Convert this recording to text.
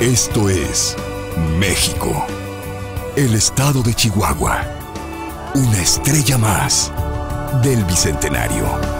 Esto es México, el estado de Chihuahua, una estrella más del Bicentenario.